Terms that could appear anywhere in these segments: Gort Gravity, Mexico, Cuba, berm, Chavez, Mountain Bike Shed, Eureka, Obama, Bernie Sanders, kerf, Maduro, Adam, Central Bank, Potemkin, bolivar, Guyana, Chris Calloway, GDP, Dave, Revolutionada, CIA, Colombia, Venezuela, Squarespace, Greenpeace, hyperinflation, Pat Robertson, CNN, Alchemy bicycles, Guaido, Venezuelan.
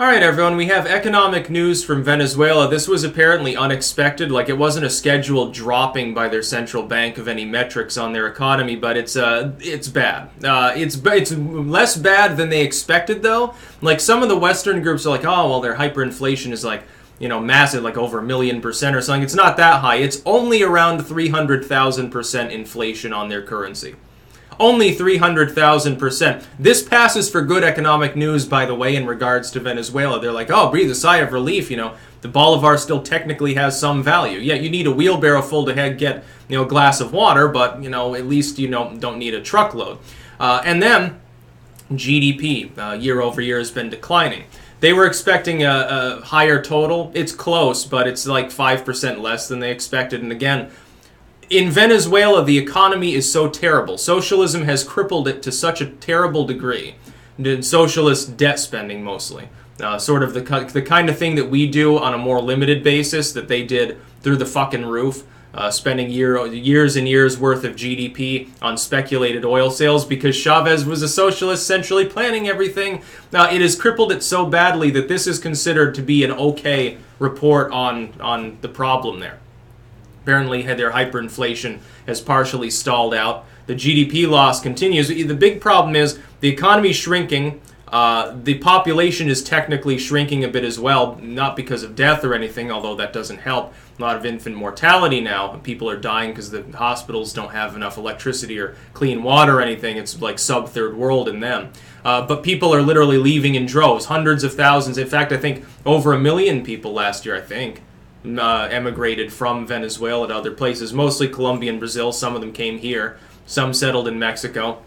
All right, everyone, we have economic news from Venezuela. This was apparently unexpected, like it wasn't a scheduled dropping by their central bank of any metrics on their economy, but it's bad. It's less bad than they expected, though. Like, some of the Western groups are like, oh, well, their hyperinflation is like, you know, massive, like over 1,000,000% or something. It's not that high. It's only around 300,000% inflation on their currency. Only 300,000%. This passes for good economic news, by the way, in regards to Venezuela. They're like, oh, breathe a sigh of relief, you know, the bolivar still technically has some value. Yeah, you need a wheelbarrow full to get, you know, a glass of water, but, you know, at least you don't need a truckload. And then GDP, year over year, has been declining. They were expecting a higher total. It's close, but it's like 5% less than they expected. And again, in Venezuela, the economy is so terrible. Socialism has crippled it to such a terrible degree. Socialist debt spending, mostly. Sort of the kind of thing that we do on a more limited basis that they did through the fucking roof, spending years and years worth of GDP on speculated oil sales because Chavez was a socialist centrally planning everything. Now, it has crippled it so badly that this is considered to be an okay report on the problem there. Apparently, their hyperinflation has partially stalled out. The GDP loss continues. The big problem is the economy's shrinking. The population is technically shrinking a bit as well, not because of death or anything, although that doesn't help. A lot of infant mortality now. People are dying because the hospitals don't have enough electricity or clean water or anything. It's like sub-third world in them. But people are literally leaving in droves, hundreds of thousands. In fact, I think over 1 million people last year, emigrated from Venezuela to other places, mostly Colombia and Brazil. Some of them came here. Some settled in Mexico.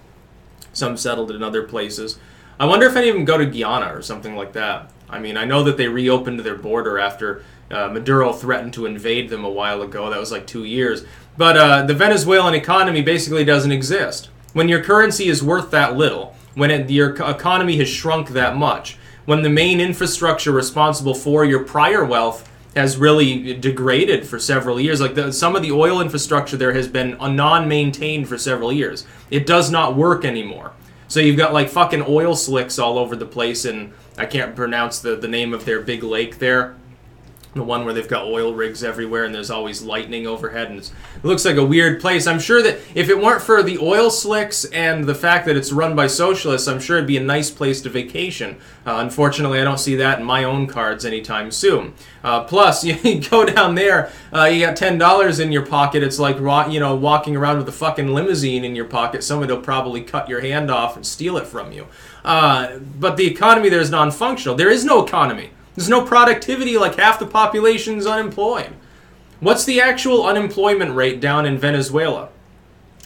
Some settled in other places. I wonder if any of them go to Guyana or something like that. I mean, I know that they reopened their border after Maduro threatened to invade them a while ago. That was like 2 years. But the Venezuelan economy basically doesn't exist. When your currency is worth that little, when your economy has shrunk that much, when the main infrastructure responsible for your prior wealth has really degraded for several years. Like some of the oil infrastructure there has been non-maintained for several years. It does not work anymore. So you've got like fucking oil slicks all over the place, and I can't pronounce the name of their big lake there. The one where they've got oil rigs everywhere and there's always lightning overhead, and it looks like a weird place. I'm sure that if it weren't for the oil slicks and the fact that it's run by socialists, I'm sure it'd be a nice place to vacation. Unfortunately, I don't see that in my own cards anytime soon. Plus, you go down there, you got $10 in your pocket. It's like, you know, walking around with a fucking limousine in your pocket. Somebody will probably cut your hand off and steal it from you. But the economy there is non-functional. There is no economy. There's no productivity, like half the population's unemployed. What's the actual unemployment rate down in Venezuela?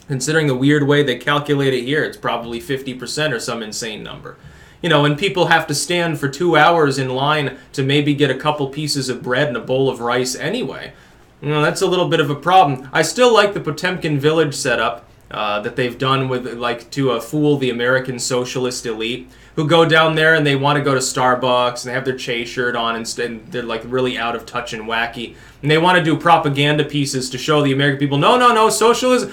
Considering the weird way they calculate it here, it's probably 50% or some insane number. You know, and people have to stand for 2 hours in line to maybe get a couple pieces of bread and a bowl of rice anyway. You know, that's a little bit of a problem. I still like the Potemkin village setup that they've done with, like, to fool the American socialist elite who go down there and they want to go to Starbucks and they have their Che shirt on and they're, like, really out of touch and wacky. And they want to do propaganda pieces to show the American people, no, socialism,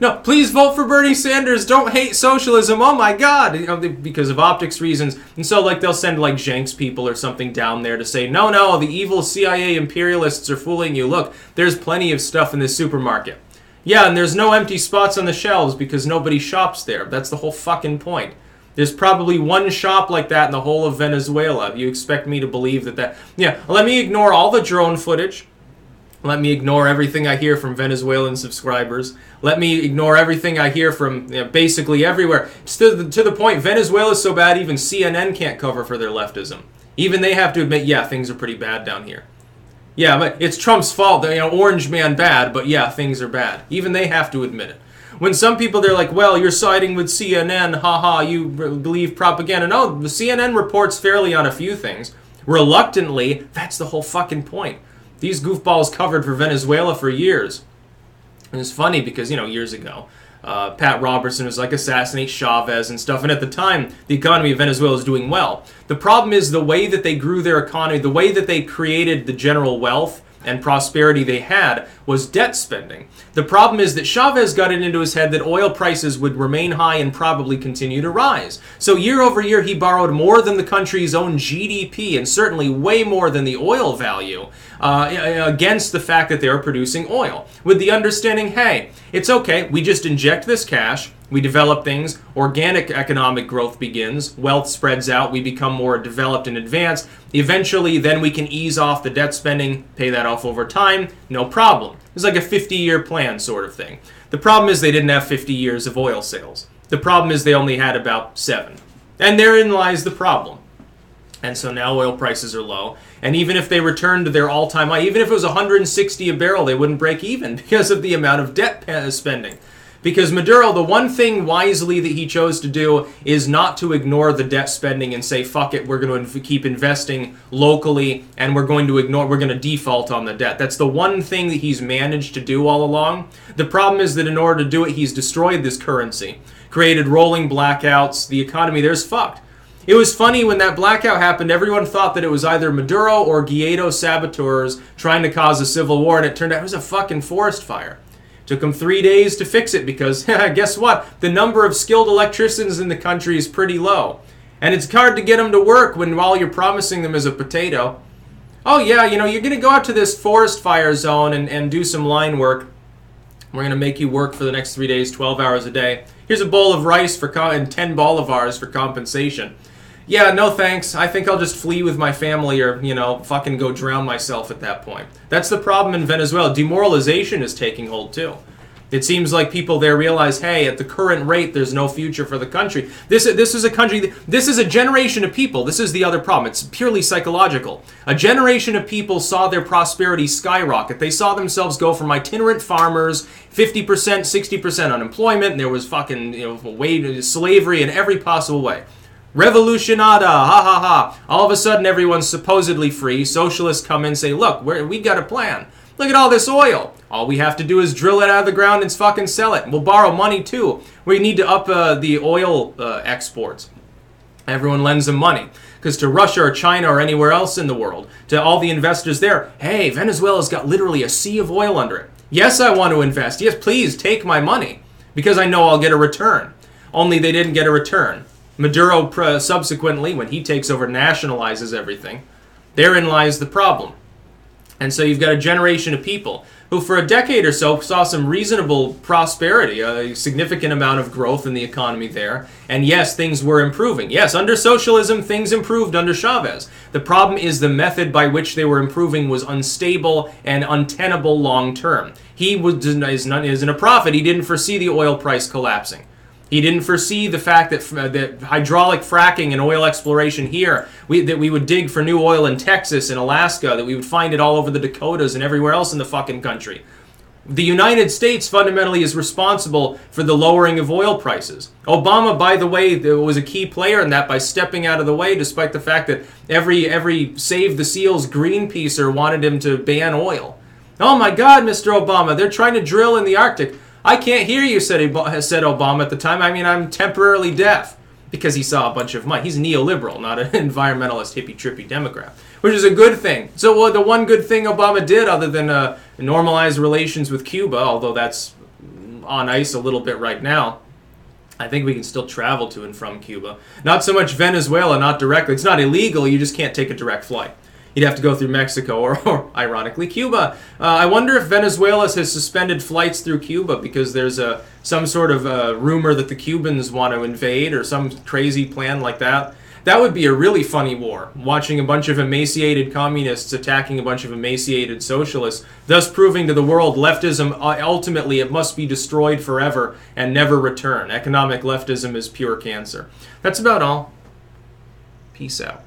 no, please vote for Bernie Sanders, don't hate socialism, oh my God, you know, because of optics reasons. And so, like, they'll send, like, Jenks people or something down there to say, no, the evil CIA imperialists are fooling you. Look, there's plenty of stuff in this supermarket. Yeah, and there's no empty spots on the shelves because nobody shops there. That's the whole fucking point. There's probably one shop like that in the whole of Venezuela. You expect me to believe that... Yeah, let me ignore all the drone footage. Let me ignore everything I hear from Venezuelan subscribers. Let me ignore everything I hear from basically everywhere. It's to the point, Venezuela's so bad even CNN can't cover for their leftism. Even they have to admit, yeah, things are pretty bad down here. Yeah, but it's Trump's fault. You know, orange man bad, but yeah, things are bad. Even they have to admit it. When some people, they're like, well, you're siding with CNN, haha, you believe propaganda. No, CNN reports fairly on a few things. Reluctantly, that's the whole fucking point. These goofballs covered for Venezuela for years. And it's funny because, you know, years ago, Pat Robertson was like, assassinate Chavez and stuff. And at the time, the economy of Venezuela is doing well. The problem is the way that they grew their economy, the way that they created the general wealth and prosperity they had was debt spending. The problem is that Chavez got it into his head that oil prices would remain high and probably continue to rise. So year over year, he borrowed more than the country's own GDP and certainly way more than the oil value against the fact that they were producing oil, with the understanding, hey, it's okay, we just inject this cash, we develop things, organic economic growth begins, wealth spreads out, we become more developed and advanced. Eventually, then we can ease off the debt spending, pay that off over time, no problem. It's like a 50-year plan sort of thing. The problem is they didn't have 50 years of oil sales. The problem is they only had about 7. And therein lies the problem. And so now oil prices are low. And even if they returned to their all-time high, even if it was $160 a barrel, they wouldn't break even because of the amount of debt spending. Because Maduro, the one thing wisely that he chose to do is not to ignore the debt spending and say, fuck it, we're going to keep investing locally and we're going to default on the debt. That's the one thing that he's managed to do all along. The problem is that in order to do it, he's destroyed this currency, created rolling blackouts, the economy there's fucked. It was funny when that blackout happened, everyone thought that it was either Maduro or Guaido saboteurs trying to cause a civil war, and it turned out it was a fucking forest fire. Took them 3 days to fix it because, guess what? The number of skilled electricians in the country is pretty low. And it's hard to get them to work when while you're promising them as a potato. Oh yeah, you know, you're going to go out to this forest fire zone and do some line work. We're going to make you work for the next 3 days, 12 hours a day. Here's a bowl of rice and 10 bolivars for compensation. Yeah, no thanks. I think I'll just flee with my family or, you know, fucking go drown myself at that point. That's the problem in Venezuela. Demoralization is taking hold, too. It seems like people there realize, hey, at the current rate, there's no future for the country. This is a country, this is a generation of people. This is the other problem. It's purely psychological. A generation of people saw their prosperity skyrocket. They saw themselves go from itinerant farmers, 50%, 60% unemployment, and there was fucking, you know, slavery in every possible way. Revolutionada, ha ha ha. All of a sudden, everyone's supposedly free. Socialists come in and say, look, we got a plan. Look at all this oil. All we have to do is drill it out of the ground and fucking sell it. We'll borrow money, too. We need to up the oil exports. Everyone lends them money. Because to Russia or China or anywhere else in the world, to all the investors there, hey, Venezuela's got literally a sea of oil under it. Yes, I want to invest. Yes, please take my money. Because I know I'll get a return. Only they didn't get a return. Maduro subsequently, when he takes over, nationalizes everything. Therein lies the problem. And so you've got a generation of people who for a decade or so saw some reasonable prosperity, a significant amount of growth in the economy there. And yes, things were improving. Yes, under socialism, things improved under Chavez. The problem is the method by which they were improving was unstable and untenable long term. He isn't a prophet. He didn't foresee the oil price collapsing. He didn't foresee the fact that hydraulic fracking and oil exploration here, that we would dig for new oil in Texas and Alaska, that we would find it all over the Dakotas and everywhere else in the fucking country. The United States fundamentally is responsible for the lowering of oil prices. Obama, by the way, was a key player in that by stepping out of the way, despite the fact that every Save the Seals Greenpeacer wanted him to ban oil. Oh my God, Mr. Obama, they're trying to drill in the Arctic. I can't hear you, said Obama at the time. I mean, I'm temporarily deaf because he saw a bunch of money. He's neoliberal, not an environmentalist, hippie-trippy Democrat, which is a good thing. So the one good thing Obama did, other than normalize relations with Cuba, although that's on ice a little bit right now, I think we can still travel to and from Cuba. Not so much Venezuela, not directly. It's not illegal. You just can't take a direct flight. You'd have to go through Mexico or ironically, Cuba. I wonder if Venezuela has suspended flights through Cuba because there's some sort of rumor that the Cubans want to invade or some crazy plan like that. That would be a really funny war, watching a bunch of emaciated communists attacking a bunch of emaciated socialists, thus proving to the world leftism, ultimately, it must be destroyed forever and never return. Economic leftism is pure cancer. That's about all. Peace out.